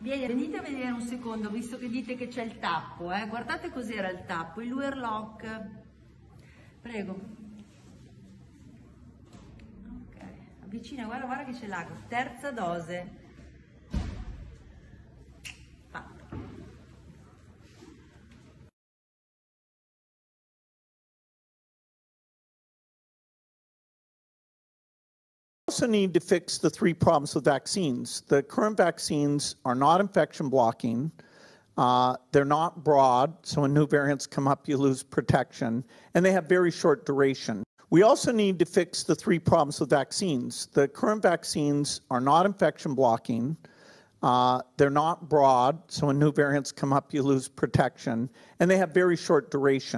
Venite a vedere un secondo, visto che dite che c'è il tappo, guardate cos'era il tappo, il Luer-Lock. Prego. Ok, avvicina, guarda, guarda che c'è l'ago. Terza dose. Fatto. We also need to fix the three problems with vaccines. The current vaccines are not infection blocking. They're not broad, so when new variants come up, you lose protection. And they have very short duration. We also need to fix the three problems with vaccines. The current vaccines are not infection blocking. They're not broad, so when new variants come up, you lose protection. And they have very short duration.